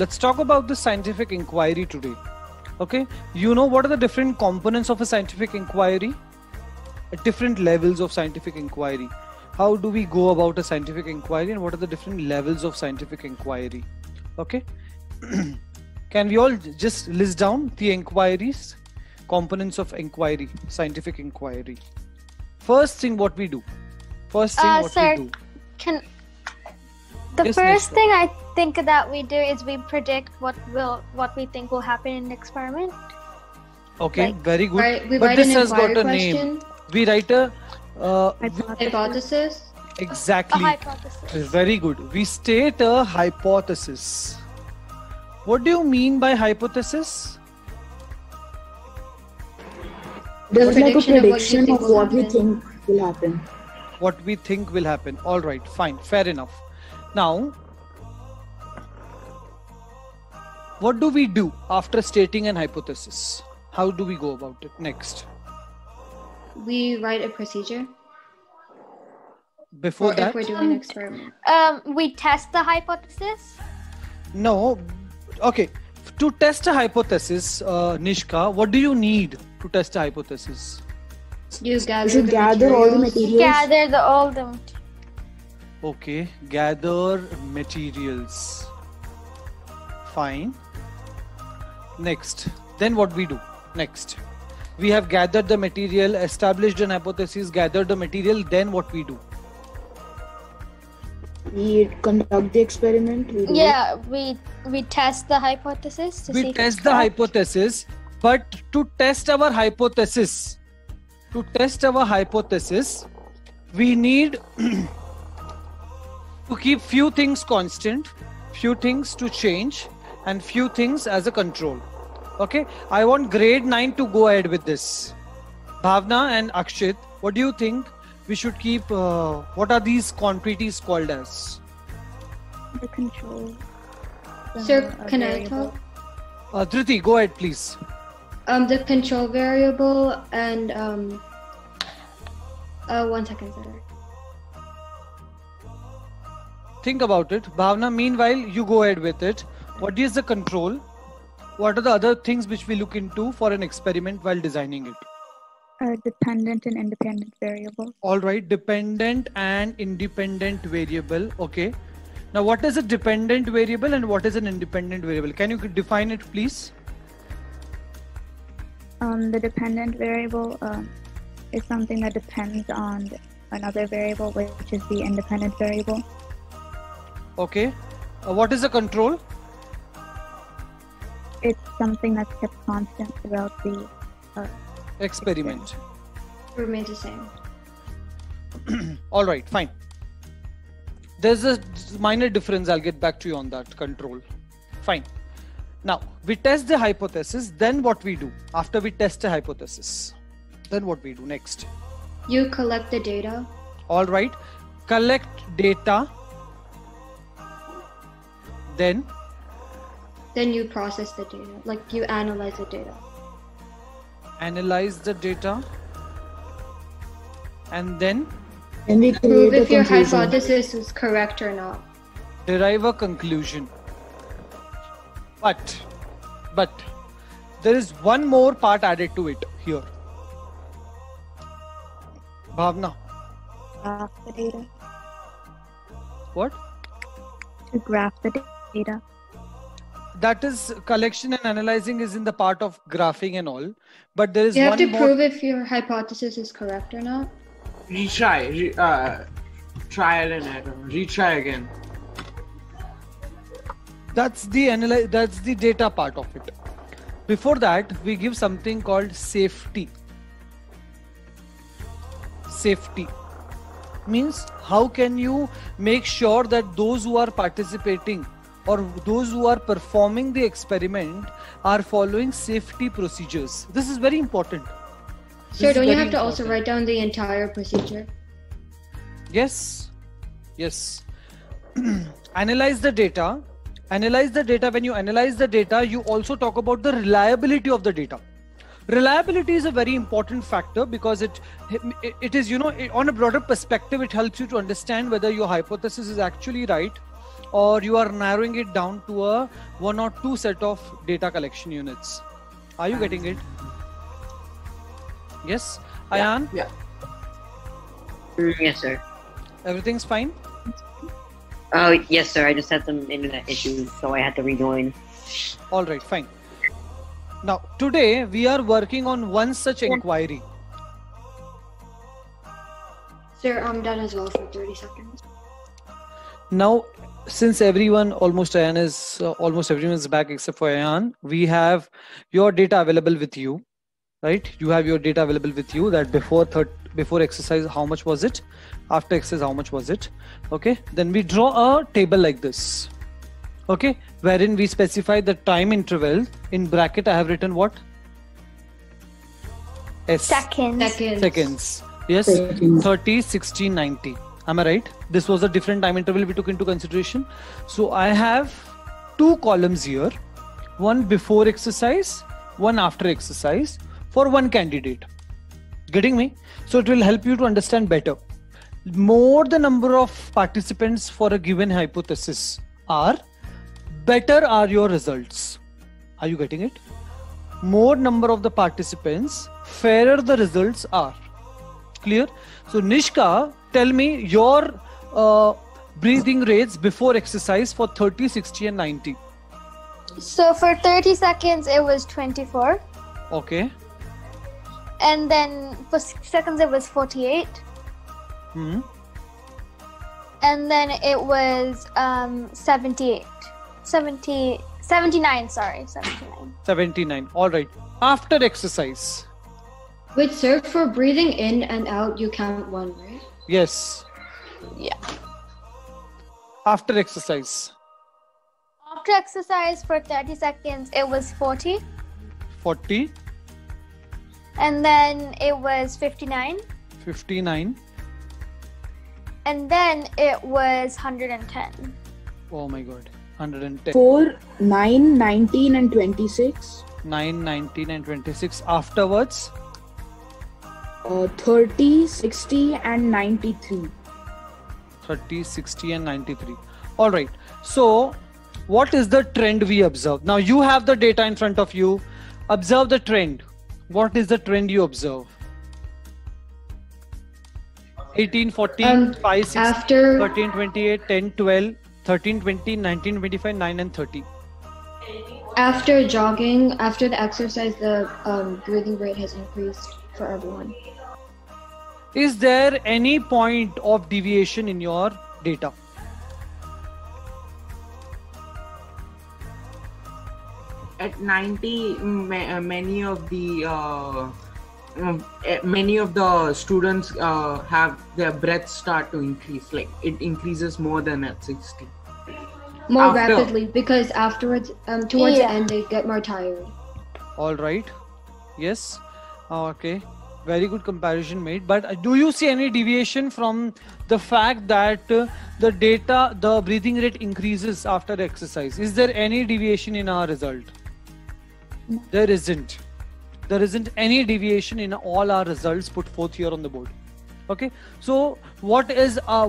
Let's talk about the scientific inquiry today. Okay, you know what are the different components of a scientific inquiry, at different levels of scientific inquiry. How do we go about a scientific inquiry and what are the different levels of scientific inquiry? Okay, can we all just list down the inquiries, components of inquiry, scientific inquiry? First thing what we do. First thing The first thing I think that we do is we predict what we think will happen in an experiment. Okay, like, very good. But this has got a name. We write a hypothesis. Exactly. A hypothesis. Very good. We state a hypothesis. What do you mean by hypothesis? There's like a prediction of what we think will happen. What we think will happen. All right, fine, fair enough. Now, what do we do after stating an hypothesis? How do we go about it next? We write a procedure. Before that, if we're doing an experiment, we test the hypothesis. No, okay. To test a hypothesis, Nishka, what do you need to test a hypothesis? You gather all the materials. Okay, gather materials. Fine. Next, then what we do? Next, we have gathered the material, established an hypothesis, gathered the material, then what we do? We conduct the experiment. We test the hypothesis. We test the hypothesis, but to test our hypothesis, we need to keep few things constant, few things to change, and few things as a control. Okay, I want grade 9 to go ahead with this. Bhavna and Akshit, what do you think we should keep? What are these quantities called as? The control. Sir, can I talk? Dhruti, go ahead, please. The control variable and 1 second, sir. Think about it. Bhavna, meanwhile, you go ahead with it. What is the control? What are the other things which we look into for an experiment while designing it? Dependent and independent variable. All right, dependent and independent variable. Okay. Now, what is a dependent variable and what is an independent variable? Can you define it, please? The dependent variable is something that depends on another variable, which is the independent variable. Okay. What is the control? It's something that's kept constant throughout the experiment. Remains the same. All right, fine. There's a minor difference. I'll get back to you on that control. Fine. Now, we test the hypothesis, then what we do? After we test the hypothesis, then what we do next? You collect the data. All right. Collect data. Then? Then you process the data, like you analyze the data. Analyze the data. And then? And we prove if your hypothesis is correct or not. Derive a conclusion. But there is one more part added to it here. Bhavna. Graph the data. What? To graph the data. That is, collection and analyzing is in the part of graphing and all. But there is one more. You have to prove if your hypothesis is correct or not. Retry. Trial and error. Retry again. That's the analyze. That's the data part of it. Before that, we give something called safety. Safety means how can you make sure that those who are participating or those who are performing the experiment are following safety procedures. This is very important. Sir, don't you have to also write down the entire procedure? Yes. Yes. Analyze the data. Analyze the data. When you analyze the data, you also talk about the reliability of the data. Reliability is a very important factor because it is, you know, on a broader perspective, it helps you to understand whether your hypothesis is actually right or you are narrowing it down to a one or two set of data collection units. Are you getting it? Yes, Ayan? Yeah. Yes, sir. Everything's fine? Oh, yes, sir. I just had some internet issues, so I had to rejoin. All right, fine. Now, today we are working on one such inquiry. Sir, I'm done as well for 30 seconds. Now, since everyone, almost everyone is back except for Ayan, we have your data available with you, right? You have your data available with you that before exercise, how much was it? After exercise, how much was it? Okay, then we draw a table like this. Okay, wherein we specify the time interval. In bracket, I have written what? S. Seconds. Yes, 30, 60, 90. Am I right? This was a different time interval we took into consideration. So I have two columns here, one before exercise, one after exercise for one candidate. Getting me? So it will help you to understand better. More the number of participants for a given hypothesis are, better are your results. Are you getting it? More number of the participants, fairer the results are. Clear? So Nishka, tell me your breathing rates before exercise for 30, 60 and 90. So for 30 seconds, it was 24. Okay. And then for 60 seconds, it was 48. Mm-hmm. And then it was 79. All right. After exercise. Wait, sir, for breathing in and out, you count one, right? Yes. Yeah. After exercise. After exercise for 30 seconds, it was 40. 40. And then it was 59. 59. And then it was 110. Oh my God. 110. 4, 9, 19 and 26. 9, 19 and 26. Afterwards? 30, 60 and 93. 30, 60 and 93. All right. So what is the trend we observe? Now you have the data in front of you. Observe the trend. What is the trend you observe? 18, 14, 5, 6, after 13, 28, 10, 12, 13, 20, 19, 25, 9 and 30. After jogging, after the exercise, the breathing rate has increased for everyone. Is there any point of deviation in your data? At 90, many of the students have their breath start to increase. Like it increases more than at 60. More rapidly, because afterwards, towards the end, they get more tired. All right. Yes. Okay. Very good comparison made. But do you see any deviation from the fact that the breathing rate increases after exercise? Is there any deviation in our result? No. There isn't. There isn't any deviation in all our results put forth here on the board. Okay, so what is our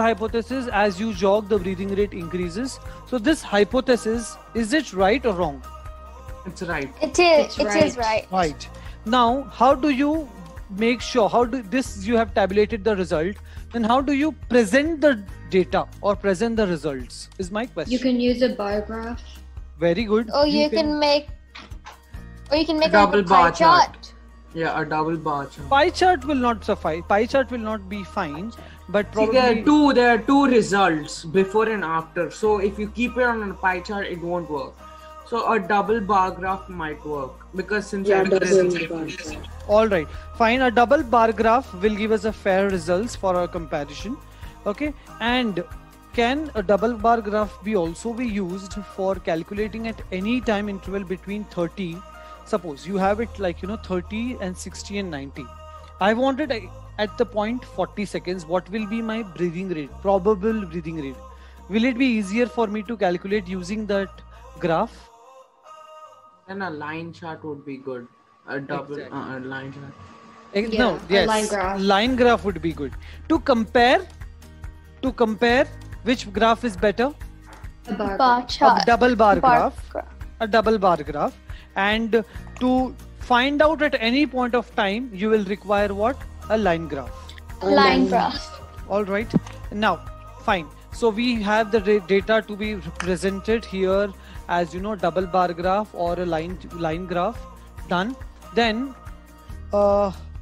hypothesis? As you jog, the breathing rate increases. So this hypothesis, is it right or wrong? It's right. It is right. Right. Now, how do you make sure? You have tabulated the result, then how do you present the data or present the results? Is my question. You can use a bar graph. Very good. Or you can make a double bar chart. Yeah, a double bar chart. Pie chart will not suffice. Pie chart will not be fine, but probably... See, there are two results, before and after. So if you keep it on a pie chart, it won't work. So a double bar graph might work because since all right, fine. A double bar graph will give us a fair results for our comparison. Okay, and can a double bar graph also be used for calculating at any time interval between 30? Suppose you have it 30 and 60 and 90. I wanted at the point 40 seconds. What will be my breathing rate? Probable breathing rate. Will it be easier for me to calculate using that graph? Then a line chart would be good. A double line chart. Line graph would be good to compare Which graph is better? A bar chart. A double bar graph. A double bar graph. And to find out at any point of time, you will require what? A line graph. Line graph. All right. Now, fine. So we have the data to be represented here as, you know, double bar graph or a line graph. Done. Then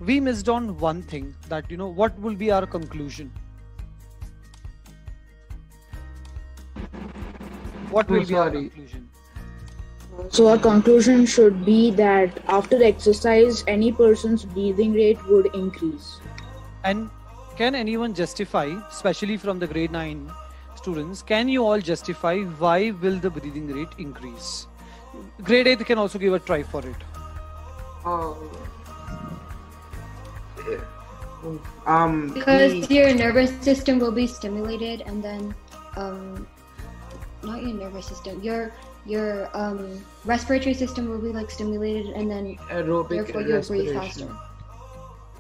we missed on one thing, that, you know, what will be our conclusion? What will be our conclusion? So our conclusion should be that after exercise, any person's breathing rate would increase. And can anyone justify, especially from the grade 9 students, can you all justify why will the breathing rate increase? Grade 8 can also give a try for it. Because your nervous system will be stimulated, and then not your nervous system, your respiratory system will be like stimulated, and then therefore you'll breathe faster.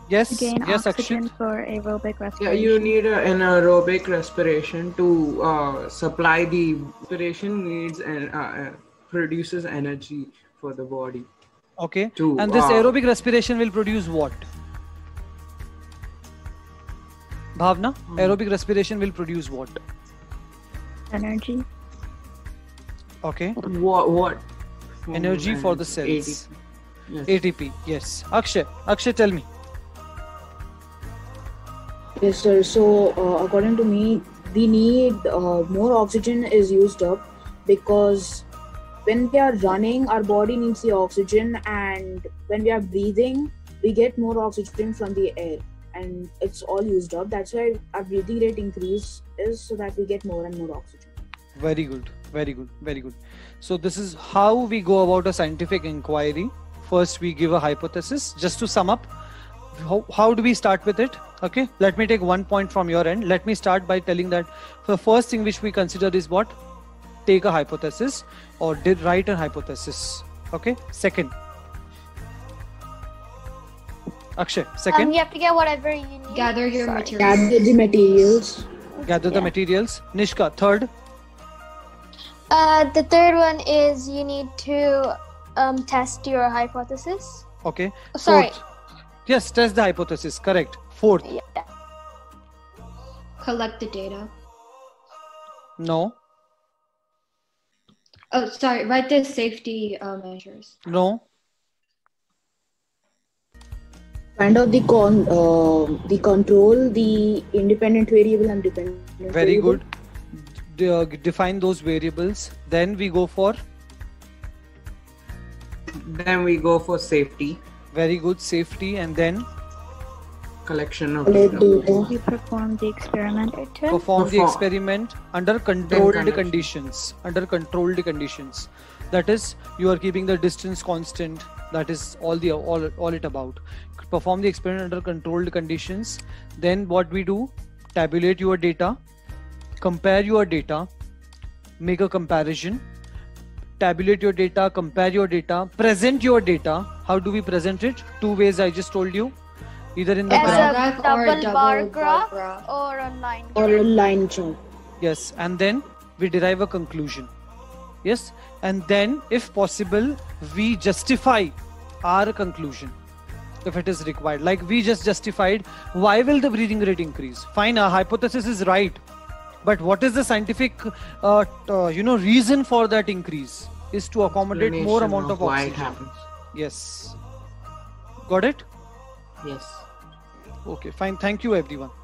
Yes, yes, oxygen for aerobic respiration. Yeah, you need an aerobic respiration to supply the respiration needs and produces energy for the body. Okay, and this aerobic respiration will produce what? Bhavna, aerobic respiration will produce what? Energy. Okay. What? Energy for the cells. ATP. Yes. ATP, yes. Akshay, tell me. Yes, sir. So, according to me, we need more oxygen is used up, because when we are running, our body needs the oxygen, and when we are breathing, we get more oxygen from the air, and it's all used up. That's why our breathing rate increase is, so that we get more and more oxygen. Very good. Very good. Very good. So this is how we go about a scientific inquiry. First, we give a hypothesis. Just to sum up, how do we start with it? Okay. Let me take one point from your end. Let me start by telling that the first thing which we consider is what? Take a hypothesis, or write a hypothesis. Okay. Second. Akshay, second. You have to get whatever you need. Gather your materials. Gather the materials. Gather the materials. Nishka, third. The third one is you need to test your hypothesis. Okay. Oh, sorry. Fourth. Yes, test the hypothesis. Correct. Fourth. Yeah. Collect the data. No. Oh, sorry. Write the safety measures. No. Find out the control, the independent variable and dependent variable. Very good. Define those variables. Then we go for? Then we go for safety. Very good. Safety, and then? Collection of data. We perform the experiment. Perform the experiment under controlled conditions. Under controlled conditions. That is, you are keeping the distance constant. That is all it about. Perform the experiment under controlled conditions. Then what we do? Tabulate your data. Compare your data, make a comparison, tabulate your data, compare your data, present your data. How do we present it? Two ways I just told you, either in the graph, a double bar graph or a line graph. Or a line chart. Yes, and then we derive a conclusion. Yes, and then if possible, we justify our conclusion. If it is required, like we just justified, why will the breathing rate increase? Fine, our hypothesis is right. But what is the scientific, reason for that increase? Is to accommodate more amount of oxygen. Why it happens. Yes. Got it? Yes. Okay, fine. Thank you, everyone.